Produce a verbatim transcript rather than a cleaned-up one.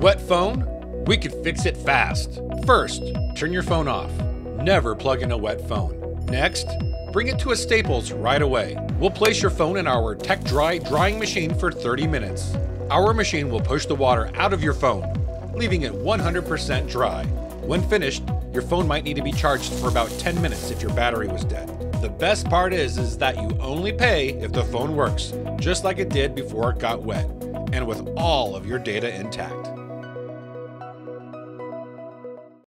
Wet phone? We can fix it fast. First, turn your phone off. Never plug in a wet phone. Next, bring it to a Staples right away. We'll place your phone in our TekDry drying machine for thirty minutes. Our machine will push the water out of your phone, leaving it one hundred percent dry. When finished, your phone might need to be charged for about ten minutes if your battery was dead. The best part is, is that you only pay if the phone works, just like it did before it got wet, and with all of your data intact.